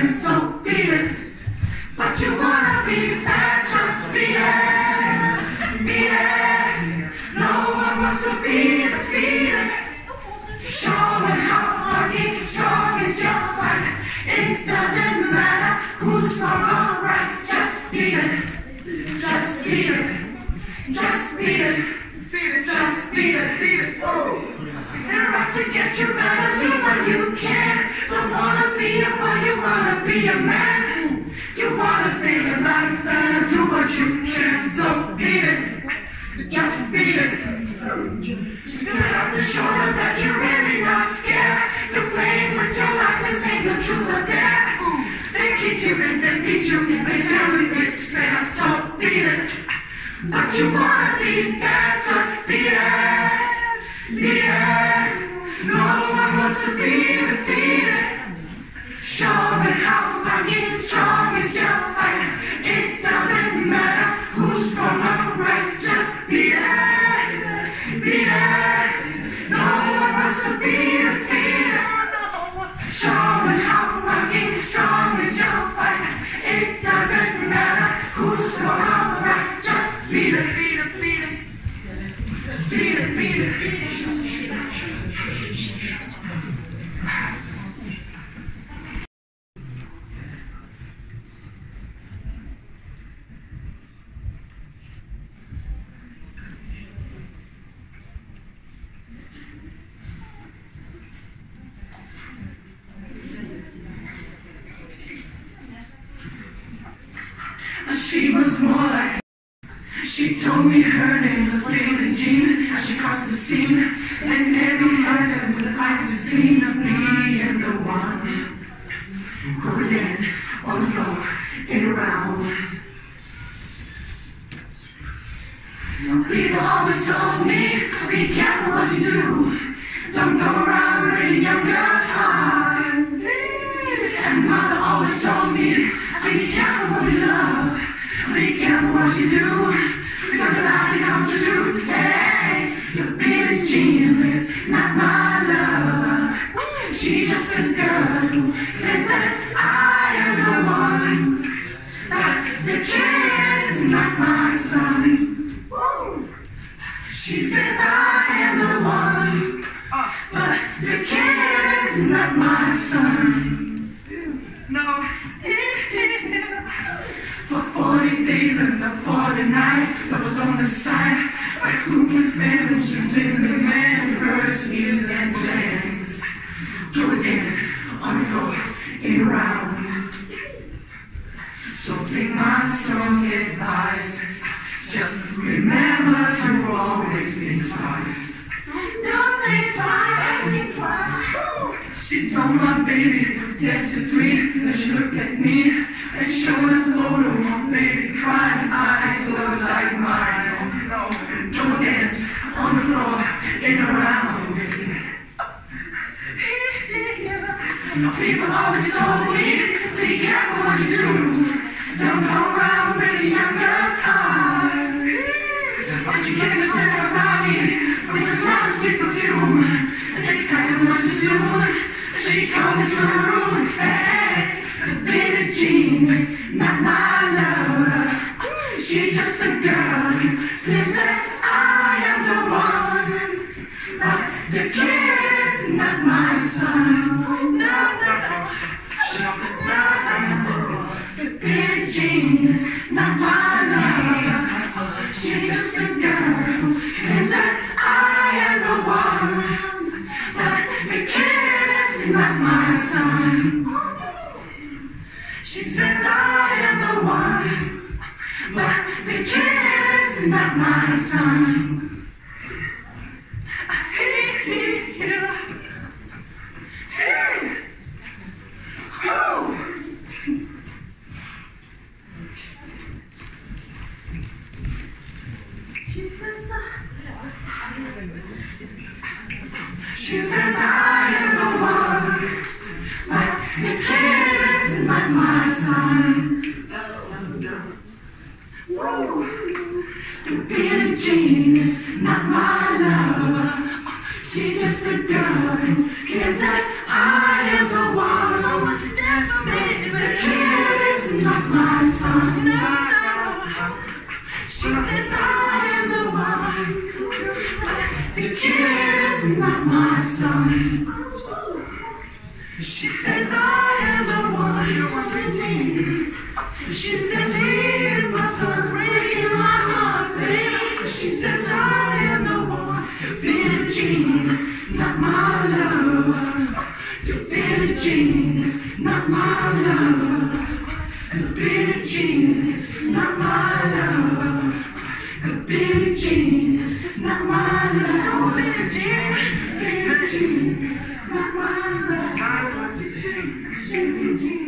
and so be it. But you wanna be there, just be it. Be it. No one wants to be defeated. Showing how fucking strong is your fight. It doesn't matter who's wrong or right. Just be it. Just be it. Just be it. Just be it. Be it. Oh. They're out to get you, better do what you can. Don't wanna be a boy, you wanna be a man. You wanna stay alive, better do what you can. So beat it, just beat it. They're out to show them that you're really not scared. You're playing with your life, this ain't the truth or dare. They keep you and they beat you, and they tell you it's fair. So beat it, but you wanna be bad, just beat it. Be it. No one wants to be defeated. Show them how fucking strong is your fight. It doesn't matter who's wrong or right. Just be it. Be it. No one wants to be defeated. Show them how fucking strong is your fight. It doesn't matter who's wrong or right. Just be it. Beat it, beat it, beat it. She was more like, she told me her name was Billie Jean. She crossed the scene, and every legend with eyes to dream of being the one who would dance on the floor in a round. People always told me, be careful what you do. Don't go around breaking young girls' hearts. And mother always told me, be careful what you love. Be careful what you do, because a lot of comes to do. Hey, your Billie Jean is not my love. She's just a girl who thinks that I am the one. But the kid is not my son. She says I am the one, but the kid is not my son. No. For 40 days and the 40 nights, I was on the side, like Lucas man, and she's in the man's first years and plans. Do a dance on the floor in a round. So take my strong advice, just remember to always think twice. Don't think twice, I think twice. She told my baby, yes, to three, then she looked at me. And showed a photo of baby cries, eyes glowed like mine. Do a dance on the floor in a round. People always told me, be careful what you do. Don't go around with a young girl's heart. But you can't stand around me with a smell of sweet perfume. And this time was too soon, she comes into the room. Hey, Billie Jean is not my love. She's just a girl who thinks that I am the one, but the kid is not my son. No, no, no. She's not my love. Billie Jean is not my love. She's just a girl who thinks that I am the one, but the kid is not my son. She says I am the one, but the kid is not my son. She says I am the one, but the kid is not my son. The Billie Jean is not my love. She's just a girl who cares that I am the one. my son, no, no. She says I am the one, but the kid is not my son. She says I am the one, she says he is my son, breaking my heart, baby. She says I am the one, Billie Jean, not my love. You're Billie Jean, not my love. You're Billie Jean, not my love. You're Billie Jean, not my love. Billie Jean, not my love.